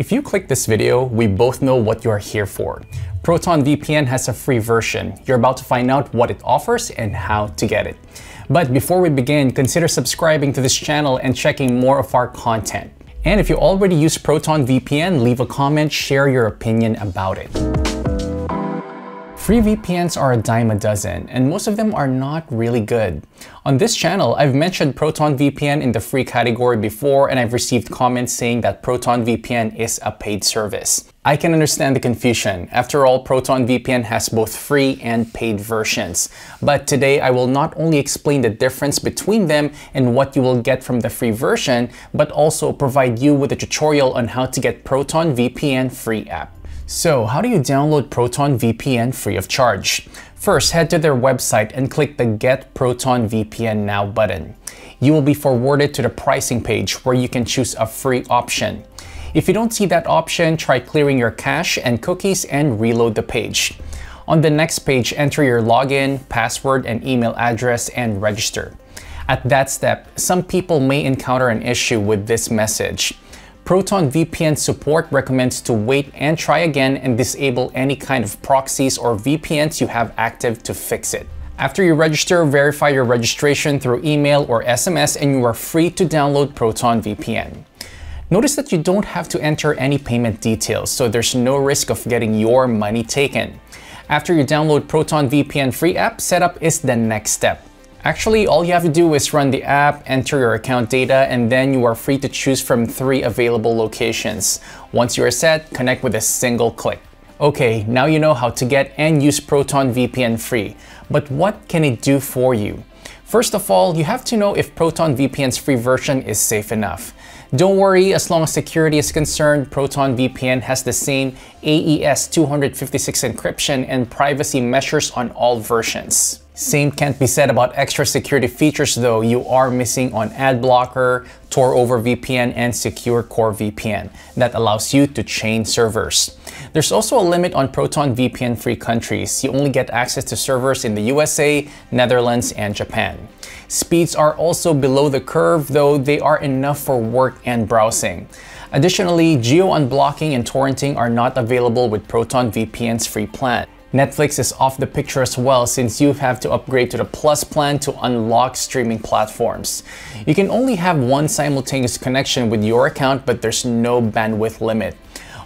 If you click this video, we both know what you are here for. ProtonVPN has a free version. You're about to find out what it offers and how to get it. But before we begin, consider subscribing to this channel and checking more of our content. And if you already use ProtonVPN, leave a comment, share your opinion about it. Free VPNs are a dime a dozen, and most of them are not really good. On this channel, I've mentioned ProtonVPN in the free category before, and I've received comments saying that ProtonVPN is a paid service. I can understand the confusion. After all, ProtonVPN has both free and paid versions. But today, I will not only explain the difference between them and what you will get from the free version, but also provide you with a tutorial on how to get ProtonVPN free app. So, how do you download ProtonVPN free of charge? First, head to their website and click the Get ProtonVPN Now button. You will be forwarded to the pricing page where you can choose a free option. If you don't see that option, try clearing your cache and cookies and reload the page. On the next page, enter your login, password, and email address and register. At that step, some people may encounter an issue with this message. ProtonVPN support recommends to wait and try again and disable any kind of proxies or VPNs you have active to fix it. After you register, verify your registration through email or SMS and you are free to download ProtonVPN. Notice that you don't have to enter any payment details, so there's no risk of getting your money taken. After you download ProtonVPN free app, setup is the next step. Actually, all you have to do is run the app, enter your account data, and then you are free to choose from 3 available locations. Once you are set, connect with a single click. Okay, now you know how to get and use ProtonVPN free. But what can it do for you? First of all, you have to know if ProtonVPN's free version is safe enough. Don't worry, as long as security is concerned, ProtonVPN has the same AES-256 encryption and privacy measures on all versions. Same can't be said about extra security features though. You are missing on ad blocker, Tor over VPN, and Secure Core VPN that allows you to chain servers. There's also a limit on ProtonVPN free countries. You only get access to servers in the USA, Netherlands, and Japan. Speeds are also below the curve though they are enough for work and browsing. Additionally, geo-unblocking and torrenting are not available with ProtonVPN's free plan. Netflix is off the picture as well since you have to upgrade to the Plus plan to unlock streaming platforms. You can only have one simultaneous connection with your account, but there's no bandwidth limit.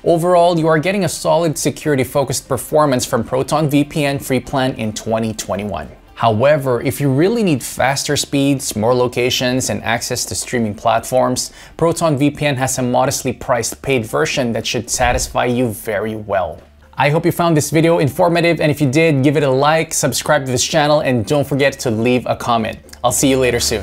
Overall, you are getting a solid security-focused performance from ProtonVPN free plan in 2021. However, if you really need faster speeds, more locations, and access to streaming platforms, ProtonVPN has a modestly priced paid version that should satisfy you very well. I hope you found this video informative, and if you did, give it a like, subscribe to this channel, and don't forget to leave a comment. I'll see you later soon.